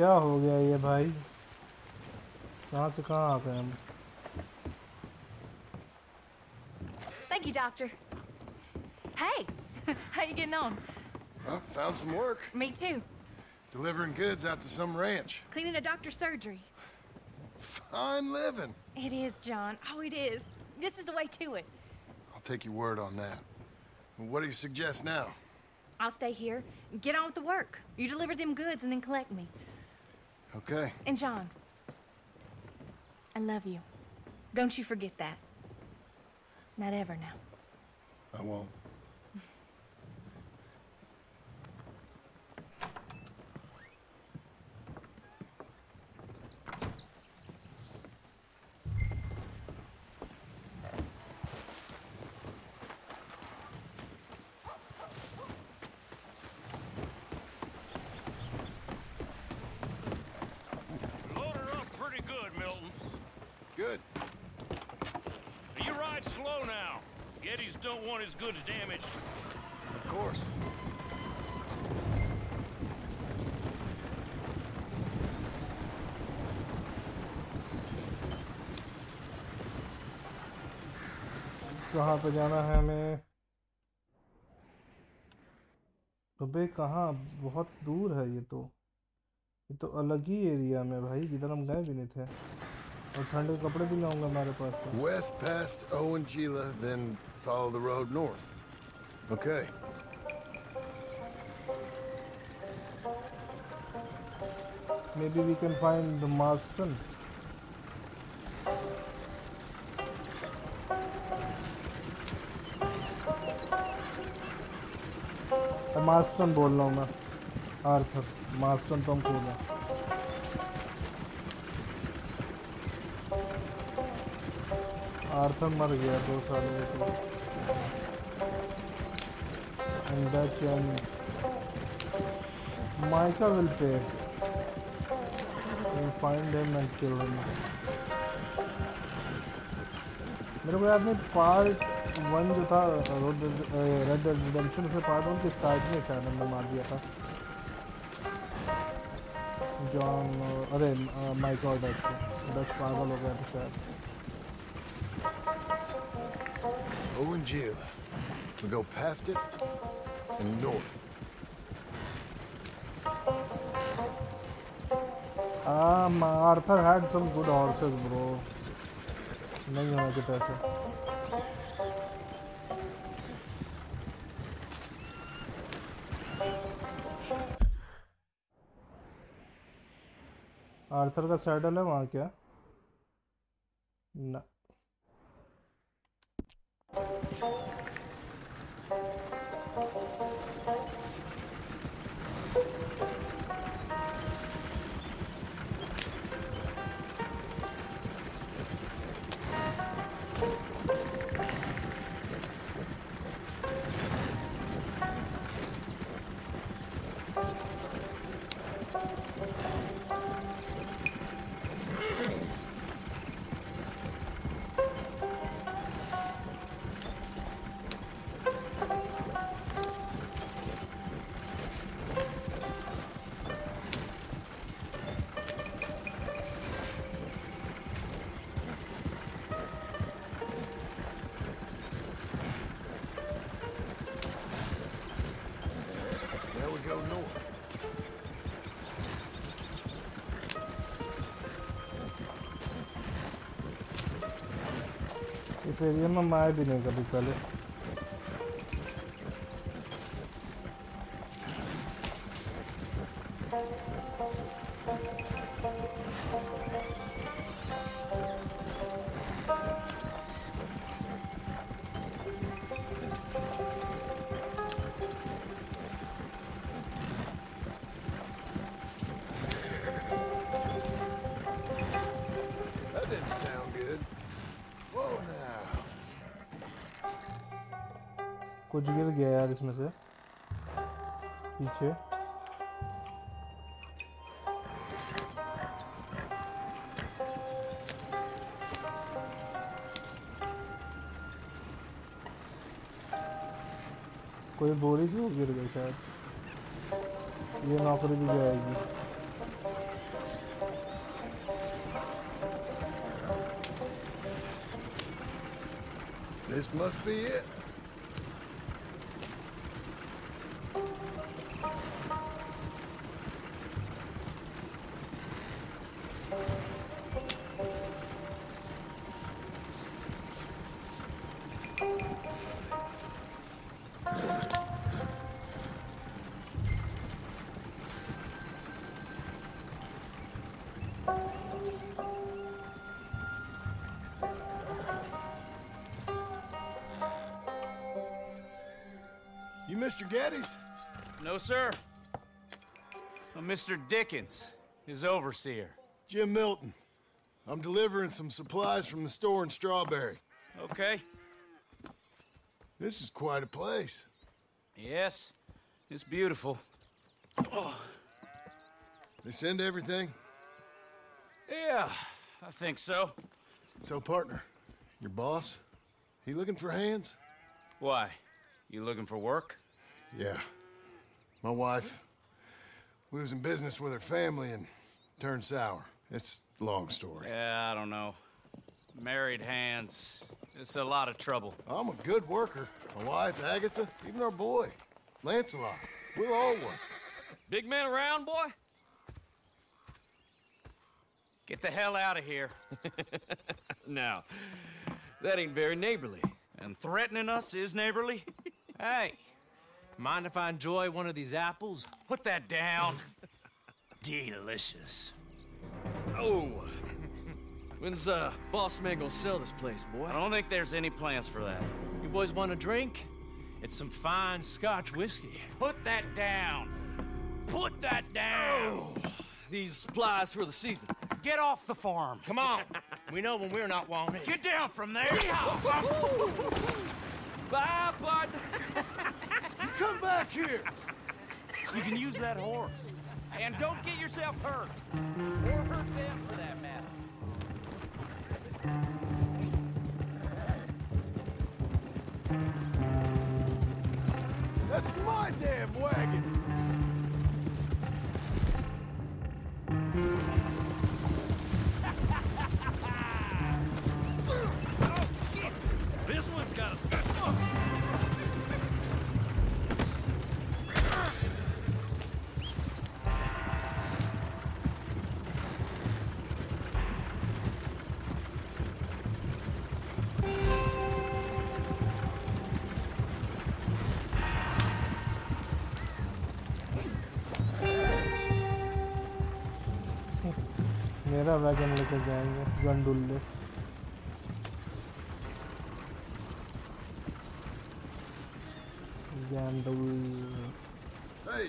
क्या हो गया ये भाई, कहाँ से कहाँ आ गए हम? Thank you, doctor. Hey, how you getting on? I found some work. Me too. Delivering goods out to some ranch. Cleaning a doctor's surgery. Fine living. It is, John. Oh, it is. This is the way to it. I'll take your word on that. What do you suggest now? I'll stay here. Get on with the work. You deliver them goods and then collect me. Okay. And John, I love you. Don't you forget that. Not ever now. I won't. Goods damaged. Of course. कहाँ पे जाना है हमें? अबे कहाँ, बहुत दूर है ये तो, अलग ही एरिया में भाई जिधर हम गए भी नहीं थे। और ठंडे कपड़े भी लाऊंगा मेरे पास तो। West past Owen Gila, then follow the road north. Okay. Maybe we can find the Marston. Marston बोल रहा हूँ मैं, आर्थर मार्स्टन तो हम बोल रहे हैं। आर्थर मर गया 2 साल में। And that's when Micah will pay. We'll find him and kill him. मेरे को याद नहीं पार्ट 1 जो था रेड डेड रिडेम्पशन, उसमें पार्ट 1 के स्टार्ट में शायद हमने मार दिया था जॉन, अरे माइक और डैक को, डैक पागल हो गया था शायद। Owen Gila, we go past it and north. Arthur had some good horses bro. नहीं होना चाहिए ऐसे। आर्थर का सैडल है वहाँ क्या? ना एरिया में माया भी नहीं कभी पहले। कुछ गिर गया यार इसमें से पीछे। कोई बोरी थी वो गिर गई शायद। ये नौकरी भी जाएगी। This must be it. Mr. Gettys? No, sir. I'm Mr. Dickens, his overseer. Jim Milton. I'm delivering some supplies from the store in Strawberry. Okay. This is quite a place. Yes, it's beautiful. Oh. They send everything? Yeah, I think so. So, partner, your boss, he looking for hands? Why? You looking for work? Yeah. My wife, we was in business with her family and turned sour. It's a long story. Yeah, I don't know. Married hands, it's a lot of trouble. I'm a good worker. My wife, Agatha, even our boy, Lancelot. We'll all work. Big man around, boy? Get the hell out of here. Now, that ain't very neighborly. And threatening us is neighborly? Hey, mind if I enjoy one of these apples? Put that down. Delicious. Oh. When's boss man gonna sell this place, boy? I don't think there's any plans for that. You boys want a drink? It's some fine Scotch whiskey. Put that down. Put that down. Oh, these supplies for the season. Get off the farm. Come on. We know when we're not wanted. Get down from there. Bye, partner. Come back here. You can use that horse. And don't get yourself hurt. Or hurt them, for that matter. That's my damn wagon! Oh, shit! This one's got us good. Wagon लेके जाएंगे गंडुल्ले Hey.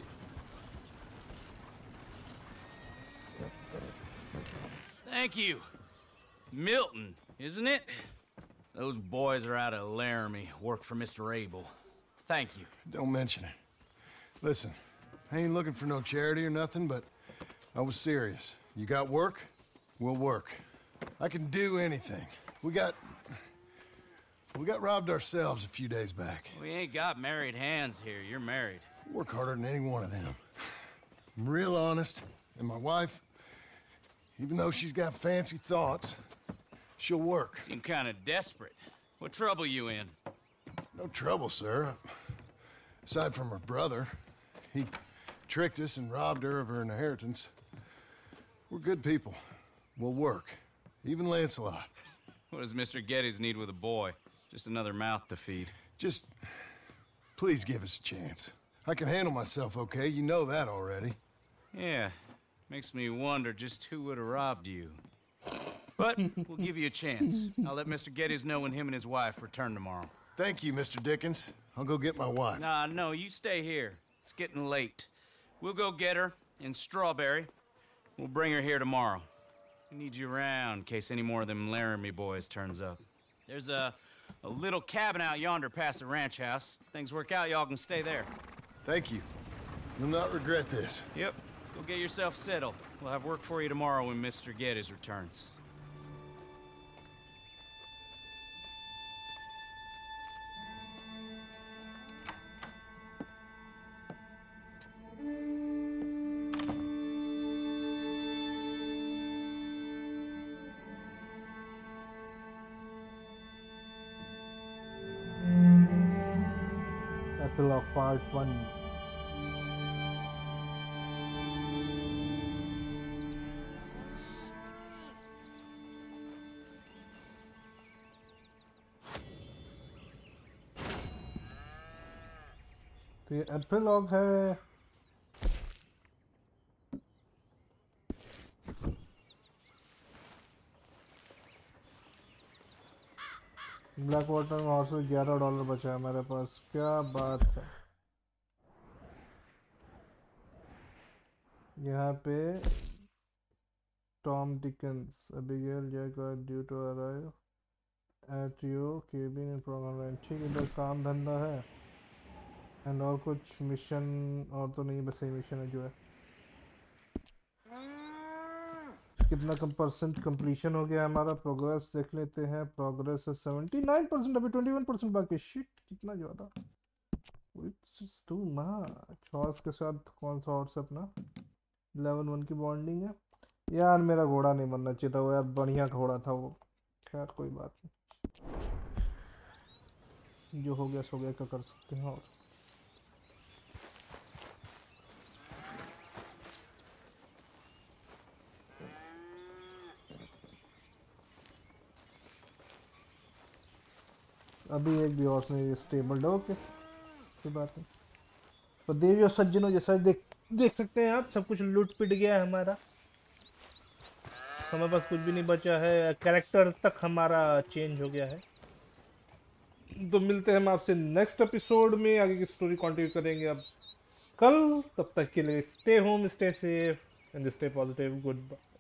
Thank you. Milton, isn't it? Those boys are out of Laramie, work for Mr. Abel. Thank you. Don't mention it. Listen, I ain't looking for no charity or nothing, but I was serious. You got work? We'll work. I can do anything. We got robbed ourselves a few days back. We ain't got married hands here. You're married. I work harder than any one of them. I'm real honest, and my wife, even though she's got fancy thoughts, she'll work. Seem kind of desperate. What trouble you in? No trouble, sir. Aside from her brother, he tricked us and robbed her of her inheritance. We're good people. We'll work. Even Lancelot. What does Mr. Gettys need with a boy? Just another mouth to feed. Just please give us a chance. I can handle myself, okay? You know that already. Yeah. Makes me wonder just who would have robbed you. But we'll give you a chance. I'll let Mr. Gettys know when him and his wife return tomorrow. Thank you, Mr. Dickens. I'll go get my wife. Nah, no, you stay here. It's getting late. We'll go get her in Strawberry. We'll bring her here tomorrow. We need you around in case any more of them Laramie boys turns up. There's a little cabin out yonder past the ranch house. Things work out, y'all can stay there. Thank you. You'll not regret this. Yep. Go get yourself settled. We'll have work for you tomorrow when Mr. Gettys returns. Part 1. तो ये epilogue है black water में और सिर्फ $11 बचा है मेरे पास क्या बात है यहाँ पे Tom Dickens Abigail Jack due to arrive at your cabin programme wrench ठीक इधर काम धंधा है एंड और कुछ मिशन और तो नहीं बस यही मिशन है जो है कितना % कंप्लीशन हो गया हमारा प्रोग्रेस देख लेते हैं प्रोग्रेस है 79% अभी 21% बाकी शिट कितना ज़्यादा इट्स टू मच हॉर्स के साथ कौन सा हॉर्स अपना 11-1 की बॉन्डिंग है यार मेरा घोड़ा नहीं बनना चाहिए था वो यार बढ़िया घोड़ा था वो खैर कोई बात नहीं जो हो गया सो गया क्या कर सकते हैं और अभी एक भी हॉर्स नहीं स्टेबल है, ओके कोई बात नहीं। तो देवियों सज्जनों जैसा देख सकते हैं आप, सब कुछ लूट पिट गया है हमारा, हमारे पास कुछ भी नहीं बचा है, कैरेक्टर तक हमारा चेंज हो गया है। तो मिलते हैं हम आपसे नेक्स्ट एपिसोड में, आगे की स्टोरी कंटिन्यू करेंगे अब कल। तब तक के लिए stay home, stay safe and stay positive. Good bye.